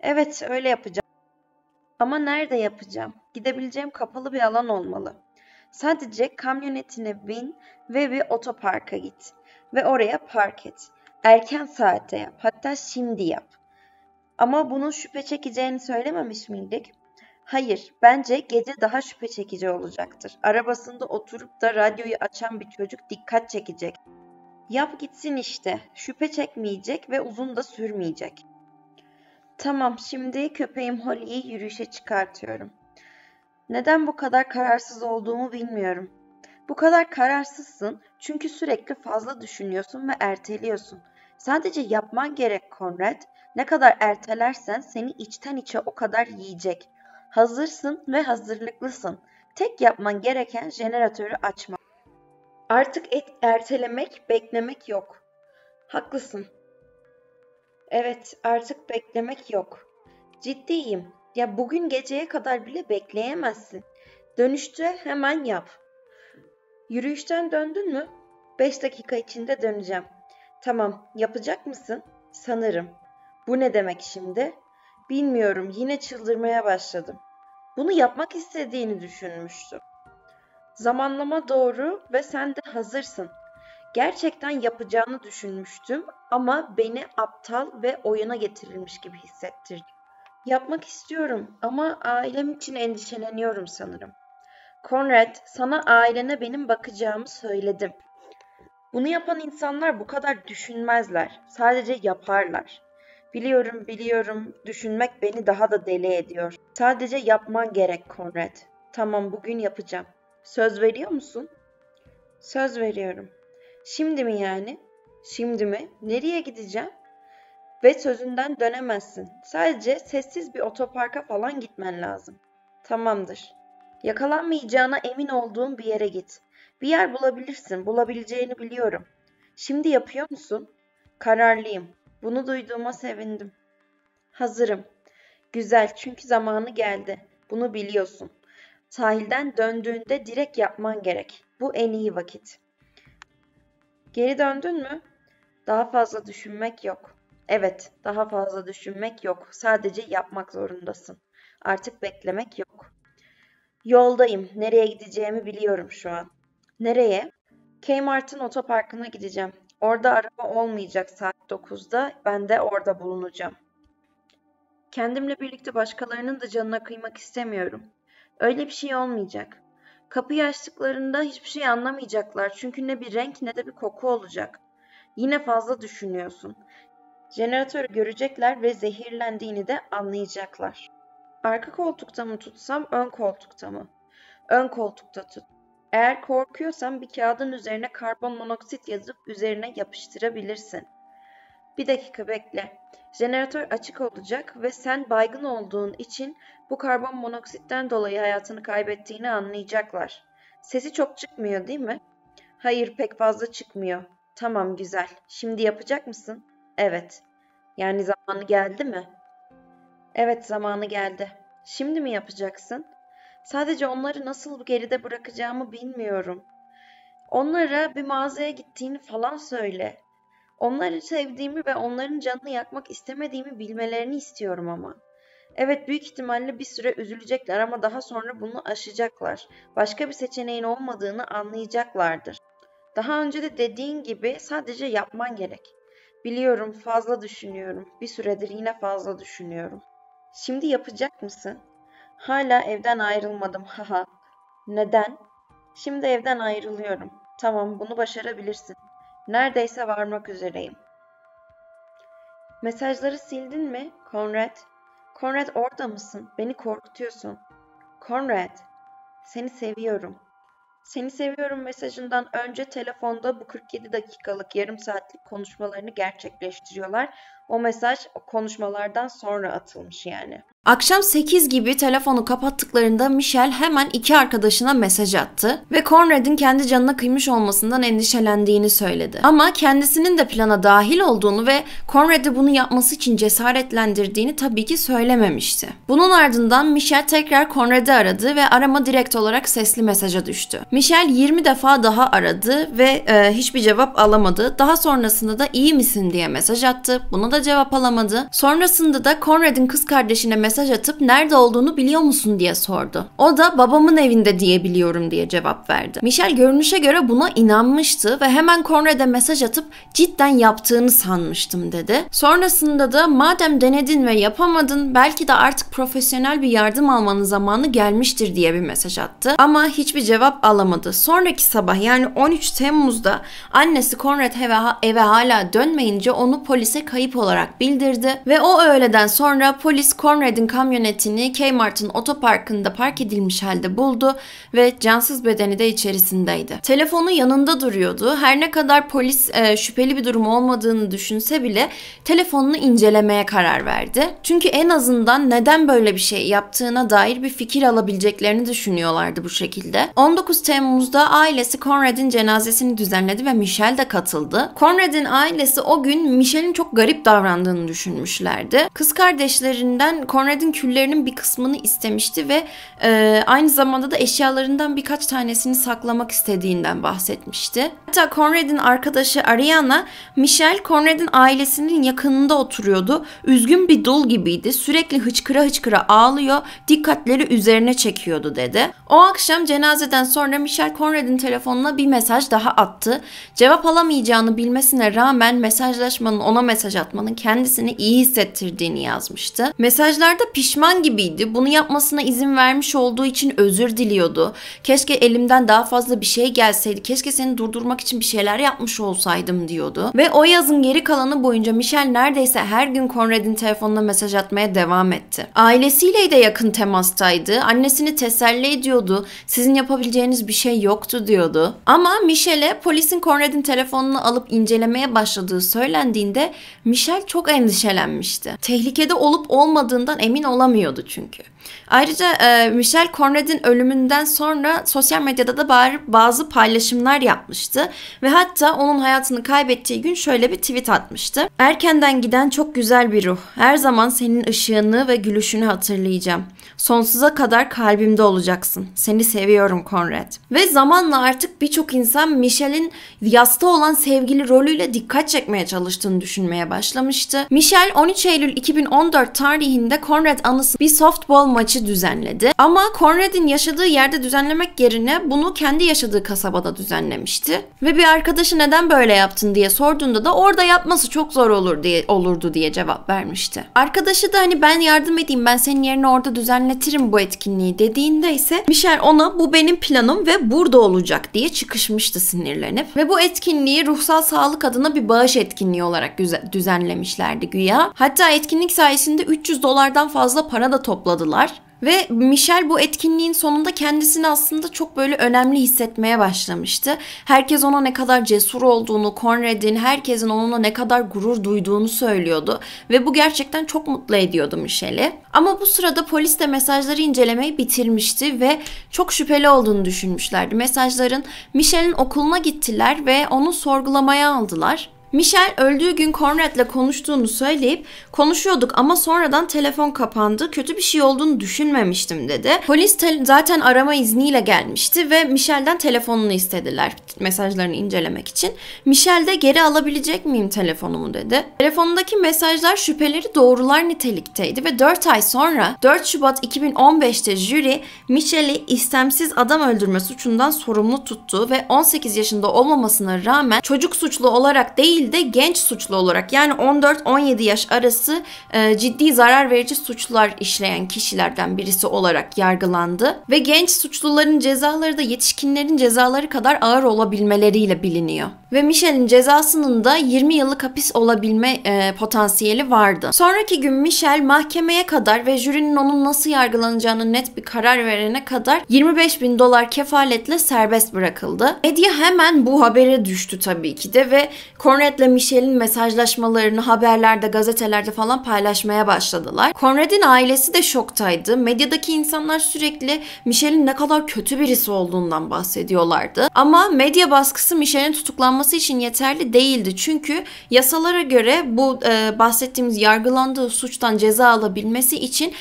"Evet, öyle yapacağım. Ama nerede yapacağım? Gidebileceğim kapalı bir alan olmalı. Sadece kamyonetine bin ve bir otoparka git. Ve oraya park et. Erken saatte yap. Hatta şimdi yap." "Ama bunun şüphe çekeceğini söylememiş miydik?" "Hayır. Bence gece daha şüphe çekici olacaktır. Arabasında oturup da radyoyu açan bir çocuk dikkat çekecek. Yap gitsin işte. Şüphe çekmeyecek ve uzun da sürmeyecek." "Tamam. Şimdi köpeğim Holly'yi yürüyüşe çıkartıyorum. Neden bu kadar kararsız olduğumu bilmiyorum." "Bu kadar kararsızsın çünkü sürekli fazla düşünüyorsun ve erteliyorsun. Sadece yapman gerek Conrad. Ne kadar ertelersen seni içten içe o kadar yiyecek. Hazırsın ve hazırlıklısın. Tek yapman gereken jeneratörü açmak. Artık ertelemek, beklemek yok." "Haklısın. Evet, artık beklemek yok." "Ciddiyim. Ya bugün geceye kadar bile bekleyemezsin. Dönüşte hemen yap." "Yürüyüşten döndün mü?" "5 dakika içinde döneceğim." "Tamam, yapacak mısın?" "Sanırım." "Bu ne demek şimdi?" "Bilmiyorum, yine çıldırmaya başladım." "Bunu yapmak istediğini düşünmüştüm." "Zamanlama doğru ve sen de hazırsın. Gerçekten yapacağını düşünmüştüm ama beni aptal ve oyuna getirilmiş gibi hissettirdi. Yapmak istiyorum ama ailem için endişeleniyorum sanırım. Conrad, sana ailene benim bakacağımı söyledim. Bunu yapan insanlar bu kadar düşünmezler. Sadece yaparlar. Biliyorum. Düşünmek beni daha da deli ediyor. Sadece yapman gerek Conrad. Tamam, bugün yapacağım. Söz veriyor musun? Söz veriyorum. Şimdi mi yani? Şimdi mi? Nereye gideceğim? Ve sözünden dönemezsin. Sadece sessiz bir otoparka falan gitmen lazım. Tamamdır. Yakalanmayacağına emin olduğun bir yere git. Bir yer bulabilirsin. Bulabileceğini biliyorum. Şimdi yapıyor musun? Kararlıyım. Bunu duyduğuma sevindim. Hazırım. Güzel, çünkü zamanı geldi. Bunu biliyorsun. Sahilden döndüğünde direkt yapman gerek. Bu en iyi vakit. Geri döndün mü? Daha fazla düşünmek yok. Evet, daha fazla düşünmek yok. Sadece yapmak zorundasın. Artık beklemek yok. Yoldayım. Nereye gideceğimi biliyorum şu an. Nereye? K-Mart'ın otoparkına gideceğim. Orada araba olmayacak saat 9'da. Ben de orada bulunacağım. Kendimle birlikte başkalarının da canına kıymak istemiyorum. Öyle bir şey olmayacak. Kapıyı açtıklarında hiçbir şey anlamayacaklar. Çünkü ne bir renk ne de bir koku olacak. Yine fazla düşünüyorsun. Jeneratörü görecekler ve zehirlendiğini de anlayacaklar. Arka koltukta mı tutsam, ön koltukta mı? Ön koltukta tut. Eğer korkuyorsan bir kağıdın üzerine karbon monoksit yazıp üzerine yapıştırabilirsin. Bir dakika bekle. Jeneratör açık olacak ve sen baygın olduğun için bu karbon monoksitten dolayı hayatını kaybettiğini anlayacaklar. Sesi çok çıkmıyor değil mi? Hayır, pek fazla çıkmıyor. Tamam, güzel. Şimdi yapacak mısın? Evet. Yani zamanı geldi mi? Evet, zamanı geldi. Şimdi mi yapacaksın? Sadece onları nasıl geride bırakacağımı bilmiyorum. Onlara bir mağazaya gittiğini falan söyle. Onları sevdiğimi ve onların canını yakmak istemediğimi bilmelerini istiyorum ama. Evet, büyük ihtimalle bir süre üzülecekler ama daha sonra bunu aşacaklar. Başka bir seçeneğin olmadığını anlayacaklardır. Daha önce de dediğin gibi sadece yapman gerek. Biliyorum, fazla düşünüyorum. Bir süredir yine fazla düşünüyorum. Şimdi yapacak mısın? Hala evden ayrılmadım. Haha. Neden? Şimdi evden ayrılıyorum. Tamam, bunu başarabilirsin. Neredeyse varmak üzereyim. Mesajları sildin mi, Conrad? Conrad, orada mısın? Beni korkutuyorsun. Conrad, seni seviyorum. Seni seviyorum mesajından önce telefonda bu 47 dakikalık yarım saatlik konuşmalarını gerçekleştiriyorlar. O mesaj konuşmalardan sonra atılmış yani. Akşam 8 gibi telefonu kapattıklarında Michelle hemen iki arkadaşına mesaj attı ve Conrad'ın kendi canına kıymış olmasından endişelendiğini söyledi. Ama kendisinin de plana dahil olduğunu ve Conrad'ı bunu yapması için cesaretlendirdiğini tabii ki söylememişti. Bunun ardından Michelle tekrar Conrad'ı aradı ve arama direkt olarak sesli mesaja düştü. Michelle 20 defa daha aradı ve hiçbir cevap alamadı. Daha sonrasında da iyi misin diye mesaj attı. Buna da cevap alamadı. Sonrasında da Conrad'ın kız kardeşine mesaj atıp nerede olduğunu biliyor musun diye sordu. O da babamın evinde diye biliyorum diye cevap verdi. Michelle görünüşe göre buna inanmıştı ve hemen Conrad'a mesaj atıp cidden yaptığını sanmıştım dedi. Sonrasında da madem denedin ve yapamadın belki de artık profesyonel bir yardım almanın zamanı gelmiştir diye bir mesaj attı. Ama hiçbir cevap alamadı. Sonraki sabah yani 13 Temmuz'da annesi Conrad eve hala dönmeyince onu polise kayıp olarak bildirdi ve o öğleden sonra polis Conrad'ın kamyonetini K-Mart'ın otoparkında park edilmiş halde buldu ve cansız bedeni de içerisindeydi. Telefonu yanında duruyordu. Her ne kadar polis şüpheli bir durum olmadığını düşünse bile telefonunu incelemeye karar verdi. Çünkü en azından neden böyle bir şey yaptığına dair bir fikir alabileceklerini düşünüyorlardı bu şekilde. 19 Temmuz'da ailesi Conrad'ın cenazesini düzenledi ve Michelle de katıldı. Conrad'ın ailesi o gün Michelle'in çok garip davranışlarını davrandığını düşünmüşlerdi. Kız kardeşlerinden Conrad'in küllerinin bir kısmını istemişti ve aynı zamanda da eşyalarından birkaç tanesini saklamak istediğinden bahsetmişti. Hatta Conrad'in arkadaşı Ariana, Michelle Conrad'in ailesinin yakınında oturuyordu. Üzgün bir dul gibiydi. Sürekli hıçkıra hıçkıra ağlıyor. Dikkatleri üzerine çekiyordu dedi. O akşam cenazeden sonra Michelle Conrad'in telefonuna bir mesaj daha attı. Cevap alamayacağını bilmesine rağmen mesajlaşmanın, ona mesaj atmanın kendisini iyi hissettirdiğini yazmıştı. Mesajlarda pişman gibiydi. Bunu yapmasına izin vermiş olduğu için özür diliyordu. Keşke elimden daha fazla bir şey gelseydi. Keşke seni durdurmak için bir şeyler yapmış olsaydım diyordu. Ve o yazın geri kalanı boyunca Michelle neredeyse her gün Conrad'in telefonuna mesaj atmaya devam etti. Ailesiyle de yakın temastaydı. Annesini teselli ediyordu. Sizin yapabileceğiniz bir şey yoktu diyordu. Ama Michelle'e polisin Conrad'in telefonunu alıp incelemeye başladığı söylendiğinde Michelle çok endişelenmişti. Tehlikede olup olmadığından emin olamıyordu çünkü. Ayrıca Michelle Conrad'in ölümünden sonra sosyal medyada da bazı paylaşımlar yapmıştı ve hatta onun hayatını kaybettiği gün şöyle bir tweet atmıştı. Erkenden giden çok güzel bir ruh. Her zaman senin ışığını ve gülüşünü hatırlayacağım. Sonsuza kadar kalbimde olacaksın. Seni seviyorum Conrad. Ve zamanla artık birçok insan Michelle'in yasta olan sevgili rolüyle dikkat çekmeye çalıştığını düşünmeye başlamıştı. Michelle 13 Eylül 2014 tarihinde Conrad anısı bir softball maçı düzenledi. Ama Conrad'in yaşadığı yerde düzenlemek yerine bunu kendi yaşadığı kasabada düzenlemişti. Ve bir arkadaşı neden böyle yaptın diye sorduğunda da orada yapması çok zor olurdu diye cevap vermişti. Arkadaşı da hani ben yardım edeyim, ben senin yerine orada düzenletirim bu etkinliği dediğinde ise Michelle ona bu benim planım ve burada olacak diye çıkışmıştı sinirlenip. Ve bu etkinliği ruhsal sağlık adına bir bağış etkinliği olarak düzenlemişlerdi güya. Hatta etkinlik sayesinde $300'dan fazla para da topladılar. Ve Michelle bu etkinliğin sonunda kendisini aslında çok böyle önemli hissetmeye başlamıştı. Herkes ona ne kadar cesur olduğunu, Conrad'in, herkesin onunla ne kadar gurur duyduğunu söylüyordu. Ve bu gerçekten çok mutlu ediyordu Michelle'i. Ama bu sırada polis de mesajları incelemeyi bitirmişti ve çok şüpheli olduğunu düşünmüşlerdi. Mesajların Michelle'in okuluna gittiler ve onu sorgulamaya aldılar. Michelle öldüğü gün Conrad'la konuştuğunu söyleyip konuşuyorduk ama sonradan telefon kapandı. Kötü bir şey olduğunu düşünmemiştim dedi. Polis zaten arama izniyle gelmişti ve Michelle'den telefonunu istediler mesajlarını incelemek için. Michelle de geri alabilecek miyim telefonumu dedi. Telefondaki mesajlar şüpheleri doğrular nitelikteydi ve 4 ay sonra 4 Şubat 2015'te jüri Michelle'i istemsiz adam öldürme suçundan sorumlu tuttu ve 18 yaşında olmamasına rağmen çocuk suçlu olarak değil de genç suçlu olarak, yani 14-17 yaş arası ciddi zarar verici suçlar işleyen kişilerden birisi olarak yargılandı ve genç suçluların cezaları da yetişkinlerin cezaları kadar ağır olabilmeleriyle biliniyor. Ve Michelle'in cezasının da 20 yıllık hapis olabilme potansiyeli vardı. Sonraki gün Michelle mahkemeye kadar ve jürinin onun nasıl yargılanacağını net bir karar verene kadar $25.000 kefaletle serbest bırakıldı. Medya hemen bu habere düştü tabii ki de ve Conrad'la Michelle'in mesajlaşmalarını haberlerde, gazetelerde falan paylaşmaya başladılar. Conrad'in ailesi de şoktaydı. Medyadaki insanlar sürekli Michelle'in ne kadar kötü birisi olduğundan bahsediyorlardı. Ama medya baskısı Michelle'in tutuklanması için yeterli değildi. Çünkü yasalara göre bu bahsettiğimiz yargılandığı suçtan ceza alabilmesi için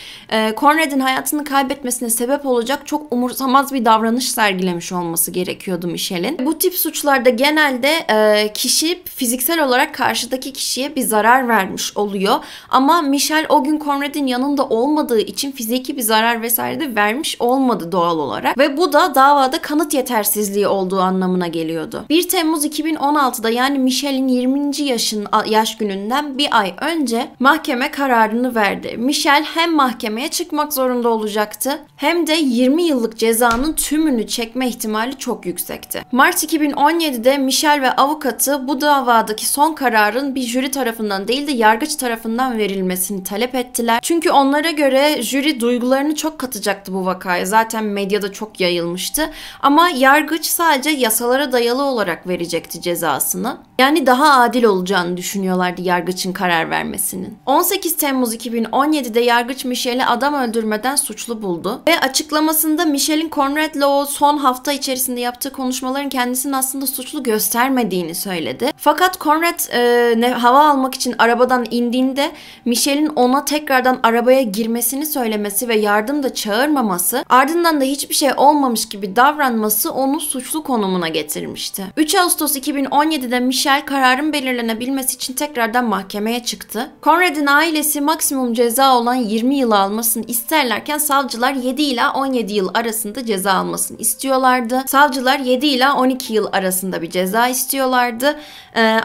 Conrad'in hayatını kaybetmesine sebep olacak çok umursamaz bir davranış sergilemiş olması gerekiyordu Michelle'in. Bu tip suçlarda genelde kişi fiziksel olarak karşıdaki kişiye bir zarar vermiş oluyor. Ama Michelle o gün Conrad'in yanında olmadığı için fiziki bir zarar vesaire de vermiş olmadı doğal olarak. Ve bu da davada kanıt yetersizliği olduğu anlamına geliyordu. 1 Temmuz 2016'da yani Michelle'in 20. yaş gününden bir ay önce mahkeme kararını verdi. Michelle hem mahkemeye çıkmak zorunda olacaktı hem de 20 yıllık cezanın tümünü çekme ihtimali çok yüksekti. Mart 2017'de Michelle ve avukatı bu davadaki son kararın bir jüri tarafından değil de yargıç tarafından verilmesini talep ettiler. Çünkü onlara göre jüri duygularını çok katacaktı bu vakaya. Zaten medyada çok yayılmıştı. Ama yargıç sadece yasalara dayalı olarak verecekti cezasını. Yani daha adil olacağını düşünüyorlardı yargıçın karar vermesinin. 18 Temmuz 2017'de yargıç Michelle'i adam öldürmeden suçlu buldu. Ve açıklamasında Michelle'in Conrad'la o son hafta içerisinde yaptığı konuşmaların kendisini aslında suçlu göstermediğini söyledi. Fakat Fakat Conrad hava almak için arabadan indiğinde Michelle'in ona tekrardan arabaya girmesini söylemesi ve yardım da çağırmaması, ardından da hiçbir şey olmamış gibi davranması onu suçlu konumuna getirmişti. 3 Ağustos 2017'de Michelle kararın belirlenebilmesi için tekrardan mahkemeye çıktı. Conrad'ın ailesi maksimum ceza olan 20 yıl almasını isterlerken savcılar 7 ila 17 yıl arasında ceza almasını istiyorlardı. Savcılar 7 ila 12 yıl arasında bir ceza istiyorlardı.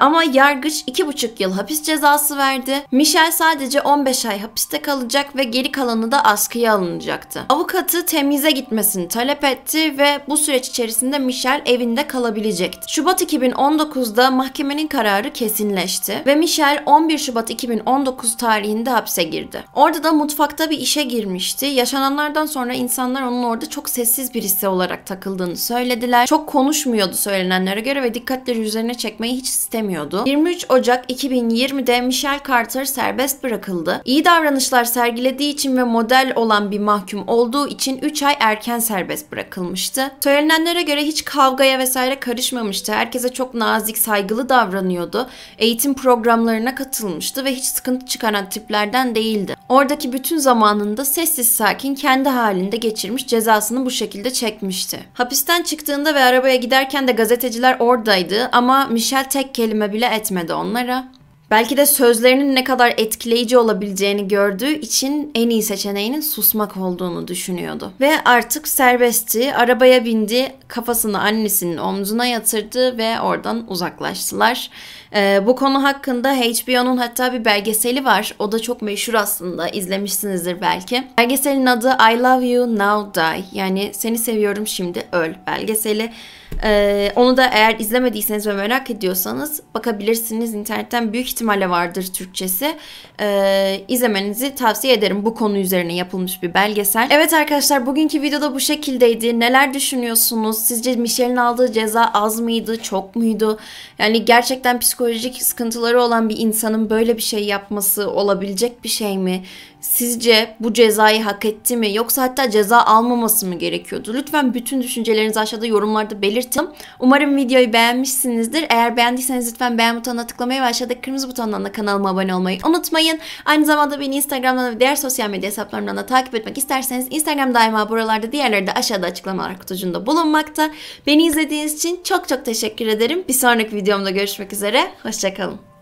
Ama yargıç 2,5 yıl hapis cezası verdi. Michelle sadece 15 ay hapiste kalacak ve geri kalanı da askıya alınacaktı. Avukatı temize gitmesini talep etti ve bu süreç içerisinde Michelle evinde kalabilecekti. Şubat 2019'da mahkemenin kararı kesinleşti ve Michelle 11 Şubat 2019 tarihinde hapse girdi. Orada da mutfakta bir işe girmişti. Yaşananlardan sonra insanlar onun orada çok sessiz birisi olarak takıldığını söylediler. Çok konuşmuyordu söylenenlere göre ve dikkatleri üzerine çekmeyi hiç istemiyordu. 23 Ocak 2020'de Michelle Carter serbest bırakıldı. İyi davranışlar sergilediği için ve model olan bir mahkum olduğu için 3 ay erken serbest bırakılmıştı. Söylenenlere göre hiç kavgaya vesaire karışmamıştı. Herkese çok nazik, saygılı davranıyordu. Eğitim programlarına katılmıştı ve hiç sıkıntı çıkaran tiplerden değildi. Oradaki bütün zamanında sessiz sakin kendi halinde geçirmiş, cezasını bu şekilde çekmişti. Hapisten çıktığında ve arabaya giderken de gazeteciler oradaydı ama Michelle tek kelime bile etmedi onlara. Belki de sözlerinin ne kadar etkileyici olabileceğini gördüğü için en iyi seçeneğinin susmak olduğunu düşünüyordu. Ve artık serbestti, arabaya bindi, kafasını annesinin omzuna yatırdı ve oradan uzaklaştılar. Bu konu hakkında HBO'nun hatta bir belgeseli var. O da çok meşhur aslında, izlemişsinizdir belki. Belgeselin adı I Love You Now Die, yani seni seviyorum şimdi öl belgeseli. Onu da eğer izlemediyseniz ve merak ediyorsanız bakabilirsiniz. İnternetten büyük ihtimalle vardır Türkçesi. İzlemenizi tavsiye ederim. Bu konu üzerine yapılmış bir belgesel. Evet arkadaşlar, bugünkü videoda bu şekildeydi. Neler düşünüyorsunuz? Sizce Michelle'in aldığı ceza az mıydı? Çok muydu? Yani gerçekten psikolojik sıkıntıları olan bir insanın böyle bir şey yapması olabilecek bir şey mi? Sizce bu cezayı hak etti mi? Yoksa hatta ceza almaması mı gerekiyordu? Lütfen bütün düşüncelerinizi aşağıda yorumlarda belirtin. Umarım videoyu beğenmişsinizdir. Eğer beğendiyseniz lütfen beğen butonuna tıklamayı ve aşağıdaki kırmızı butondan da kanalıma abone olmayı unutmayın. Aynı zamanda beni Instagram'dan ve diğer sosyal medya hesaplarımdan da takip etmek isterseniz Instagram daima buralarda, diğerleri de aşağıda açıklamalar kutucuğunda bulunmakta. Beni izlediğiniz için çok çok teşekkür ederim. Bir sonraki videomda görüşmek üzere. Hoşça kalın.